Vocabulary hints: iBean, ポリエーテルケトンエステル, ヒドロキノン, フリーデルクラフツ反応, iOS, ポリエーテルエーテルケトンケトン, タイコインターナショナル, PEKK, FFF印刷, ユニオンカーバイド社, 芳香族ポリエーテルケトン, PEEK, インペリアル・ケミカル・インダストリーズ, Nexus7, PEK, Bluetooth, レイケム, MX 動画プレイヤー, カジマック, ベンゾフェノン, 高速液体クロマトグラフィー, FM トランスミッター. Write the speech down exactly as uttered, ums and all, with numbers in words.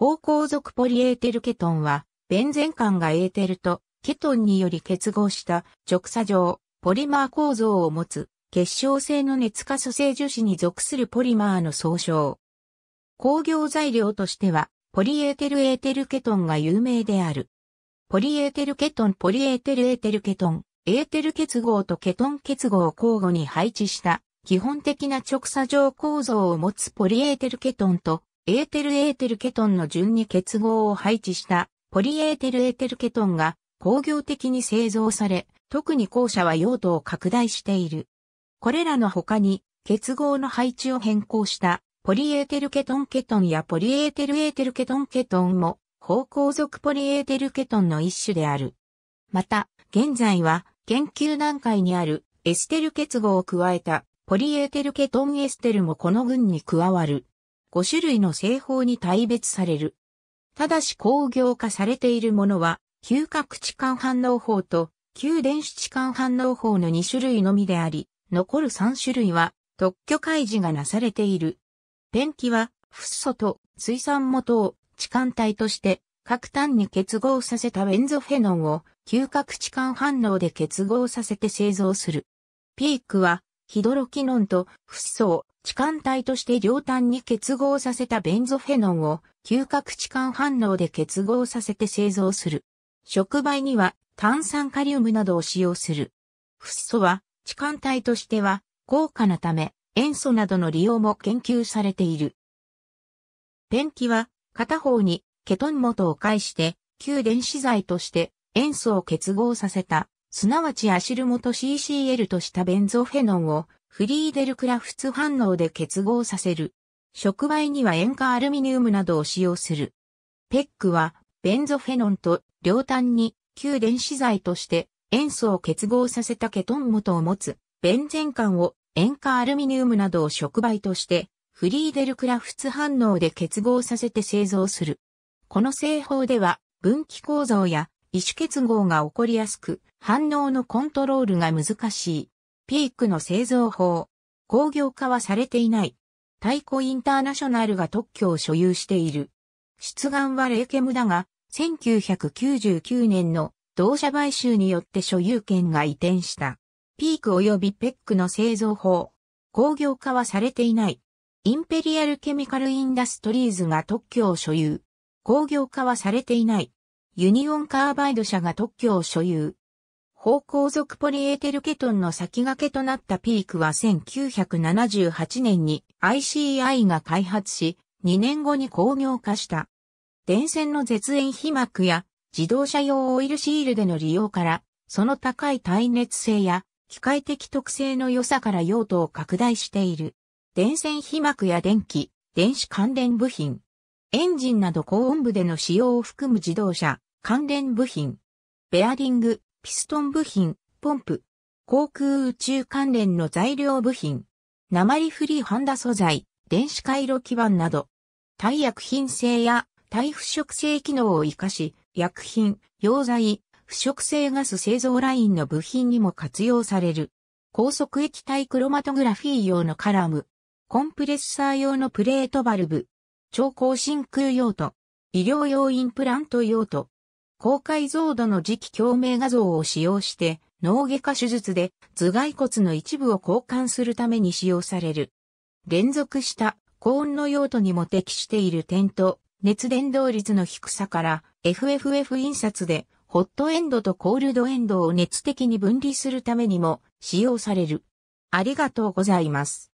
芳香属ポリエーテルケトンは、ベンゼン環がエーテルとケトンにより結合した直鎖状、ポリマー構造を持つ、結晶性の熱可塑性樹脂に属するポリマーの総称。工業材料としては、ポリエーテルエーテルケトンが有名である。ポリエーテルケトン、ポリエーテルエーテルケトン、エーテル結合とケトン結合を交互に配置した、基本的な直鎖状構造を持つポリエーテルケトンと、エーテルエーテルケトンの順に結合を配置した、ポリエーテルエーテルケトンが工業的に製造され、特に後者は用途を拡大している。これらの他に、結合の配置を変更した、ポリエーテルケトンケトンやポリエーテルエーテルケトンケトンも、芳香属ポリエーテルケトンの一種である。また、現在は研究段階にあるエステル結合を加えたポリエーテルケトンエステルもこの群に加わる。ご種類の製法に大別される。ただし工業化されているものは、嗅覚置換反応法と嗅電子置換反応法のに種類のみであり、残るさん種類は特許開示がなされている。ペンキは、フッ素と水酸元を置換体として各単に結合させたベンゾフェノンを嗅覚置換反応で結合させて製造する。ピークはヒドロキノンとフッ素を置換体として両端に結合させたベンゾフェノンを嗅覚置換反応で結合させて製造する。触媒には炭酸カリウムなどを使用する。フッ素は置換体としては高価なため塩素などの利用も研究されている。ペンキは片方にケトン元を介して、旧電子剤として塩素を結合させた、すなわちアシル元 シーシーエル としたベンゾフェノンをフリーデルクラフツ反応で結合させる。触媒には塩化アルミニウムなどを使用する。ペックはベンゾフェノンと両端に旧電子剤として塩素を結合させたケトン元を持つ、ベンゼン環を塩化アルミニウムなどを触媒として、フリーデルクラフツ反応で結合させて製造する。この製法では分岐構造や異種結合が起こりやすく反応のコントロールが難しい。ピークの製造法。工業化はされていない。タイコインターナショナルが特許を所有している。出願はレイケムだが、せんきゅうひゃくきゅうじゅうきゅうねんの同社買収によって所有権が移転した。ピーク及びペックの製造法。工業化はされていない。インペリアルケミカルインダストリーズが特許を所有。工業化はされていない。ユニオンカーバイド社が特許を所有。芳香属ポリエーテルケトンの先駆けとなったピークはせんきゅうひゃくななじゅうはちねんに アイシーアイ が開発し、にねんごに工業化した。電線の絶縁被膜や自動車用オイルシールでの利用から、その高い耐熱性や機械的特性の良さから用途を拡大している。電線被膜や電気、電子関連部品、エンジンなど高温部での使用を含む自動車、関連部品、ベアリング、ピストン部品、ポンプ、航空宇宙関連の材料部品、鉛フリーハンダ素材、電子回路基板など、耐薬品性や耐腐食性機能を活かし、薬品、溶剤、腐食性ガス製造ラインの部品にも活用される。高速液体クロマトグラフィー用のカラム、コンプレッサー用のプレートバルブ、超高真空用途、医療用インプラント用途、高解像度の磁気共鳴画像を使用して脳外科手術で頭蓋骨の一部を交換するために使用される。連続した高温の用途にも適している点と熱伝導率の低さから エフエフエフ 印刷でホットエンドとコールドエンドを熱的に分離するためにも使用される。ありがとうございます。